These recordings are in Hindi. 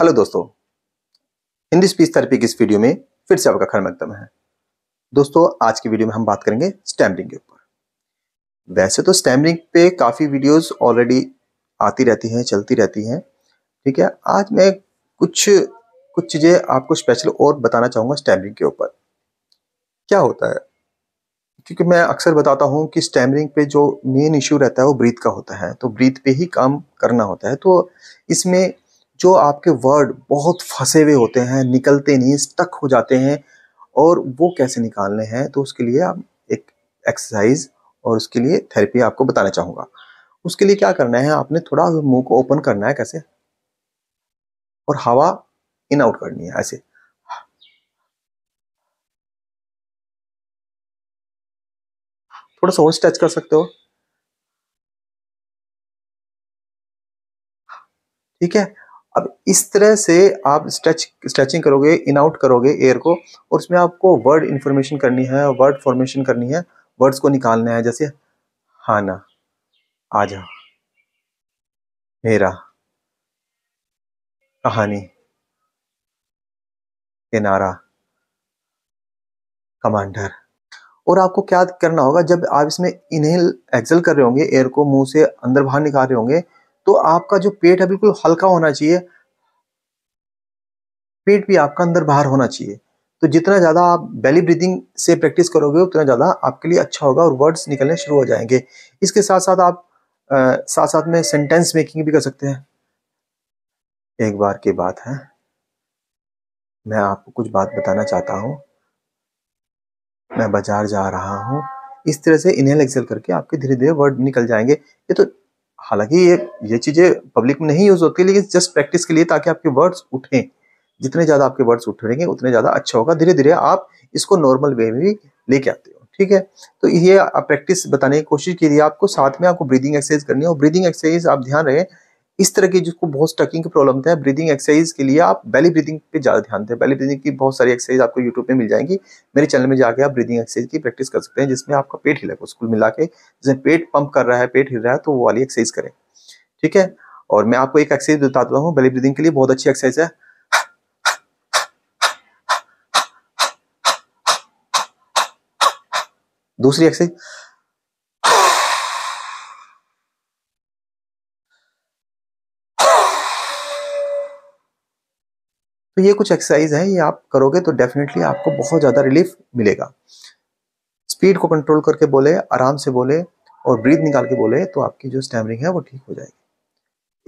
हेलो दोस्तों, हिंदी स्पीच थेरेपी की इस वीडियो में फिर से आपका खैर मकदम है। दोस्तों आज की वीडियो में हम बात करेंगे स्टैमरिंग के ऊपर। वैसे तो स्टैमरिंग पे काफ़ी वीडियोस ऑलरेडी आती रहती हैं, चलती रहती हैं, ठीक है। आज मैं कुछ चीज़ें आपको स्पेशल और बताना चाहूँगा स्टैमरिंग के ऊपर क्या होता है, क्योंकि मैं अक्सर बताता हूँ कि स्टैमरिंग पे जो मेन इशू रहता है वो ब्रीथ का होता है, तो ब्रीथ पे ही काम करना होता है। तो इसमें जो आपके वर्ड बहुत फंसे हुए होते हैं, निकलते नहीं, स्टक हो जाते हैं, और वो कैसे निकालने हैं, तो उसके लिए आप एक एक्सरसाइज और उसके लिए थेरेपी आपको बताना चाहूँगा। उसके लिए क्या करना है, आपने थोड़ा मुंह को ओपन करना है कैसे, और हवा इन आउट करनी है ऐसे, थोड़ा सा और स्ट्रेच कर सकते हो, ठीक है। अब इस तरह से आप स्ट्रेचिंग करोगे, इन आउट करोगे एयर को, और उसमें आपको वर्ड इन्फॉर्मेशन करनी है, वर्ड फॉर्मेशन करनी है, वर्ड्स को निकालना है। जैसे खाना, आजा, मेरा, कहानी, किनारा, कमांडर। और आपको क्या करना होगा, जब आप इसमें इनहेल एक्सहेल कर रहे होंगे, एयर को मुंह से अंदर बाहर निकाल रहे होंगे, तो आपका जो पेट है बिल्कुल हल्का होना चाहिए, पेट भी आपका अंदर बाहर होना चाहिए। तो जितना ज़्यादा आप बेली ब्रीदिंग से प्रैक्टिस करोगे उतना ज़्यादा आपके लिए अच्छा होगा और वर्ड्स निकलने शुरू हो जाएंगे। इसके साथ साथ आप साथ में सेंटेंस मेकिंग भी कर सकते हैं। एक बार की बात है, मैं आपको कुछ बात बताना चाहता हूँ, मैं बाजार जा रहा हूँ। इस तरह से इनहेल एक्सहेल करके आपके धीरे धीरे वर्ड निकल जाएंगे। ये तो हालांकि ये चीज़ें पब्लिक में नहीं यूज़ होती, लेकिन जस्ट प्रैक्टिस के लिए, ताकि आपके वर्ड्स उठें। जितने ज़्यादा आपके वर्ड्स उठेंगे उतने ज़्यादा अच्छा होगा। धीरे धीरे आप इसको नॉर्मल वे में भी लेके आते हो, ठीक है। तो ये आप प्रैक्टिस बताने की कोशिश कीजिए। आपको साथ में आपको ब्रीदिंग एक्सरसाइज करनी है, और ब्रीदिंग एक्सरसाइज आप ध्यान रहे इस तरह की जिसको बहुत स्टकिंग की प्रॉब्लम है, ब्रीदिंग एक्सरसाइज के लिए आप बेली ब्रीदिंग पे ज़्यादा ध्यान दें। बेली ब्रीदिंग की बहुत सारी एक्सरसाइज आपको यूट्यूब पे मिल जाएंगी। मेरे चैनल में जाके आप ब्रीदिंग एक्सरसाइज की प्रैक्टिस कर सकते हैं, जिसमें आपका पेट हिलेगा, स्कूल मिला के जिसमें पेट पंप कर रहा है, पेट हिल रहा है, तो वो वाली एक्सरसाइज करें, ठीक है। और मैं आपको एक एक्सरसाइज बता देता हूँ बेली ब्रीदिंग के लिए, बहुत अच्छी एक्सरसाइज है। दूसरी एक्सरसाइज, तो ये कुछ एक्सरसाइज है, ये आप करोगे तो डेफिनेटली आपको बहुत ज़्यादा रिलीफ मिलेगा। स्पीड को कंट्रोल करके बोले, आराम से बोले, और ब्रीथ निकाल के बोले, तो आपकी जो स्टैमरिंग है वो ठीक हो जाएगी।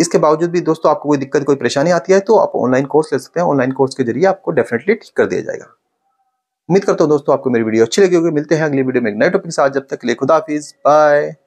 इसके बावजूद भी दोस्तों आपको कोई दिक्कत, कोई परेशानी आती है, तो आप ऑनलाइन कोर्स ले सकते हैं। ऑनलाइन कोर्स के जरिए आपको डेफिनेटली ठीक कर दिया जाएगा। उम्मीद करता हूँ दोस्तों आपको मेरी वीडियो अच्छी लगी होगी। मिलते हैं अगली वीडियो में एक नए टॉपिक के साथ। जब तक के लिए खुदा हाफिज़, बाय।